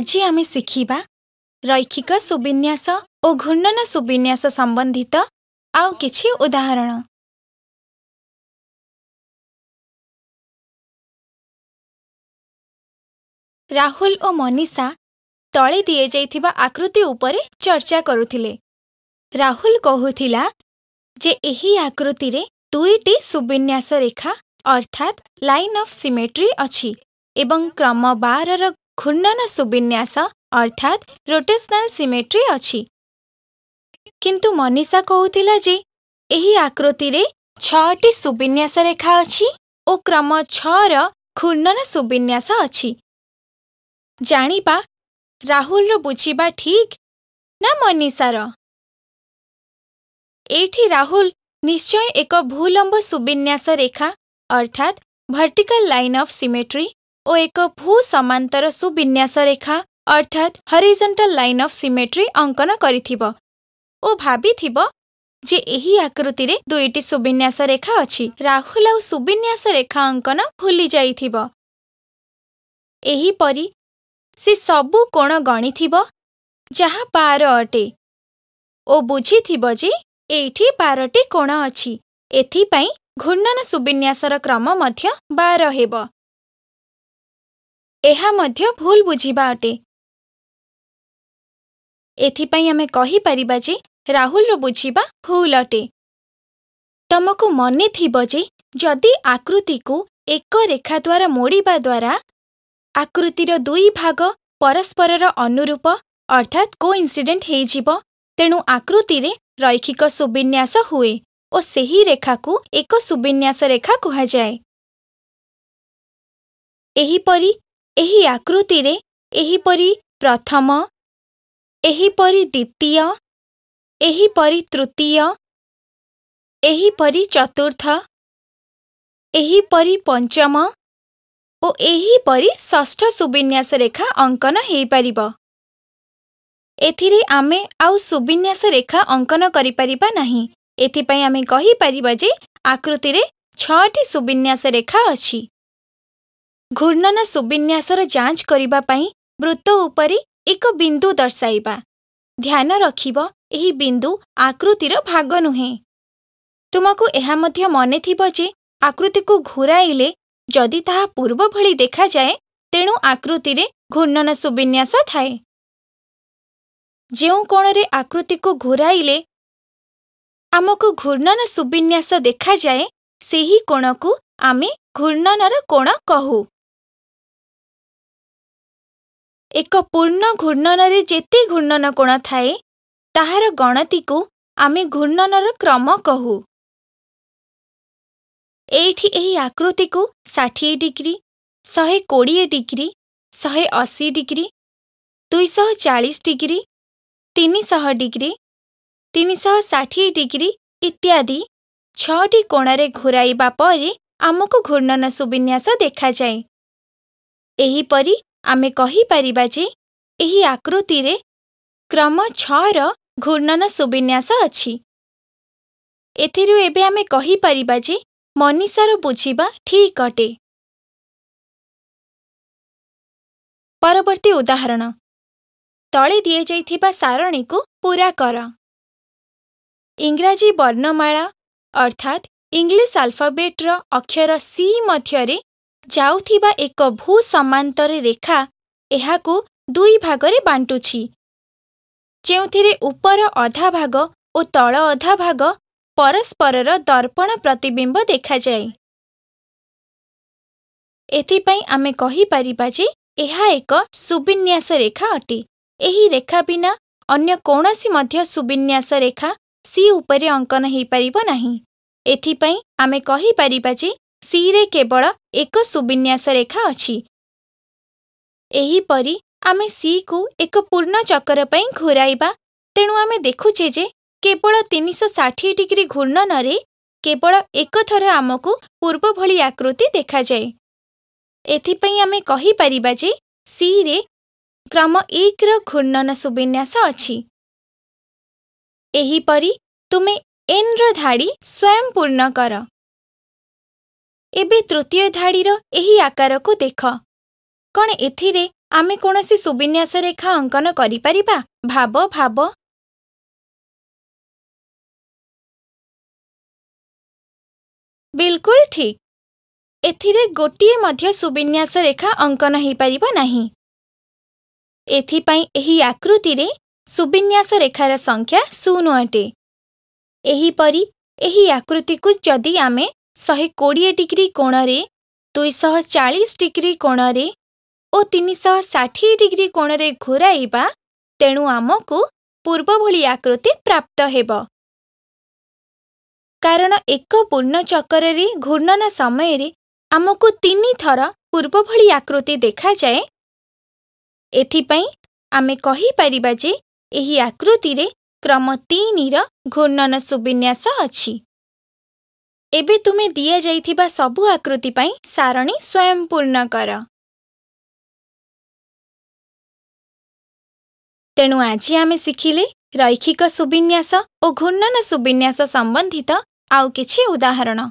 आज आमे शिखिबा रैखिक सुविन्यास और घूर्णन सुविन्यास संबंधित आउ किछि उदाहरण। राहुल और मनीषा तले दिए जाइथिबा आकृति उपरे चर्चा करुथिले। राहुल कहुथिला जे एही आकृति रे दुईटी सुविन्यास रेखा अर्थात लाइन ऑफ सिमेट्री अछि एवं क्रम 12 रो घूर्णन सुविन्यास अर्थात रोटेशनल सिमेट्री अछि। किंतु मनीषा कहूतिला जे एही आकृति रे 6टी सुविन्यास रेखा अछि ओ क्रम 6 रो घूर्णन सुविन्यास अछि। जानिबा राहुल रो बुझिबा ठीक ना मनीषा रो? एठी राहुल निश्चय एक भूलंब सुविन्यास रेखा अर्थात वर्टिकल लाइन ऑफ सिमेट्री और एक भू समांतर सुविन्यास रेखा अर्थात हॉरिजॉन्टल लाइन ऑफ सिमेट्री अंकन करिथिबो ओ भाबिथिबो जे एही आकृति रे दुईटी सुविन्यास रेखा अछि। राहुल आ सुविन्यास रेखा अंकन भूली जाइथिबो। एही परी से सबु कोण गणिथिबो जहा 12 अटे ओ बुझिथिबो जे एठी 12टी कोण अछि एथि पई घूर्णन सुविन्यासर क्रम मध्य 12 हेबो। एहा मध्य भूल बुझिबा अटे। एथिपाई आमे कहि परिबा जे राहुल रो बुझिबा भूल अटे। तमको मने थिबो जे जदि आकृति को एक रेखा द्वारा मोड़ीबा द्वारा आकृति रो दुई भाग परस्पर रो अनुरूप अर्थात कोइन्सिडेंट हे जिवो तेनु आकृति रे रैखिक सुविन्यास हुए और सही रेखा को एक सुविन्यास रेखा कहा जाए। एही परी एही आकृति रे एहीपरी प्रथम एहीपरी द्वितीय एहीपरी तृतीय एहीपरी चतुर्थ एहीपरी पंचम और एहीपरी षष्ठ सुविन्यास रेखा अंकन हेई परिबो। एथिरे आमे आउ सुविन्यास रेखा अंकन करि परिबा नाही। एथि पई आमे कहि परिबा जे आकृति रे 6टी सुविन्यास रेखा अछि। घूर्णन सुविन्यासर जांच करिबा पई वृत्त उपरि एक बिंदु दर्शाइबा। ध्यान रखिबो एही बिंदु आकृतिर भाग नुहे। तुमको एहा मध्य मने थिबो जे आकृति को घुराइले जदि ताहा पूर्व भली देखा जाए तेणु आकृति रे घूर्णन सुविन्यास थाए। जेउ कोण रे आकृति को घुराइले आमको घूर्णन सुविन्यास देखा जाए सेही कोण को आमे घूर्णनर कोण कहू। एक पूर्ण घूर्णन रे जेते घूर्णन कोण थाए ताहार गणती को आमे घूर्णनर क्रम कहू। एठी एही आकृति को 60 degree 120 degree 180 degree 240 degree 300 degree 360 degree इत्यादि 6टी कोण रे घुराइबा परे आमको घूर्णन सुविन्यास देखा जाए। एही परी आमे कहि परिबा जे एही आकृति रे क्रम 6 रो घूर्णन सुविन्यास अछि। एथिरु एबे आमे कहि परिबा जे मनीषार बुझिबा ठीक अटे। परवर्ती उदाहरण तळे दिए जाइथिबा सारणी को पूरा कर। इंग्रजी वर्णमाला अर्थात इंग्लिश अल्फाबेट रो अक्षर सी मध्य रे जाउथिबा एक भू समांतर रेखा एहा को दुई भाग रे बांटुछि। जेउथिरे उपर आधा भाग और तल आधा भाग परस्पर रो दर्पण प्रतिबिंब देखा जाए। एथि पई आमे कहि परिबा जे एहा एक सुविन्यास रेखा अटे। एही रेखा बिना अन्य कोनोसी मध्य सुविन्यास रेखा सी उपरे अंकन हेई परिबो नाही। एथिपाई आमे कहि परिबा जे सी रे केवल एक सुविन्यास रेखा अछि। एही परी आमे सी को एक पूर्ण चक्कर पई घुराइबा तेणु आमे देखुचे जे केवल 360 डिग्री घूर्णन रे केवल एक थर आमको पूर्व भली आकृति देखा जाए। एथिपाई आमे कहि परिबा जे सी रे क्रम 1 रो घूर्णन सुविन्यास अछि। एही परी तुमे एन रो धाड़ी स्वयं पूर्ण कर। एबे तृतीय धाड़ी रो एही आकार को देख। कण एथिरे आमे कोनोसी सुविन्यास रेखा अंकन करि परिबा। भाव भाव बिल्कुल ठीक। एथिरे गोटिए मध्य सुविन्यास रेखा अंकन हो पारिबो नाही। एथिपाई एही आकृति रे सुविन्यास रेखार संख्या 0 अटे। एहीपरी एही आकृति को जदि आमे 120 डिग्री कोण रे, 240 डिग्री कोण रे और 360 डिग्री कोण रे घुराइबा, तेणु आमको पूर्व भली आकृति प्राप्त हेबो। कारण एक पूर्ण चक्कर रे घूर्णन समय रे आमको 3 थर पूर्व भली आकृति देखा जाए। एथिपाई आमे कहि परिबा जे एही आकृति रे क्रम 3 रो घूर्णन सुविन्यास अछि। एबे तुमे दिया जाइथिबा सबु आकृति पाई सारणी स्वयं पूर्ण कर। तेणु आज आमे शिखिले रैखिक सुविन्यास और घूर्णन सुविन्यास संबंधित आउ किछि उदाहरण।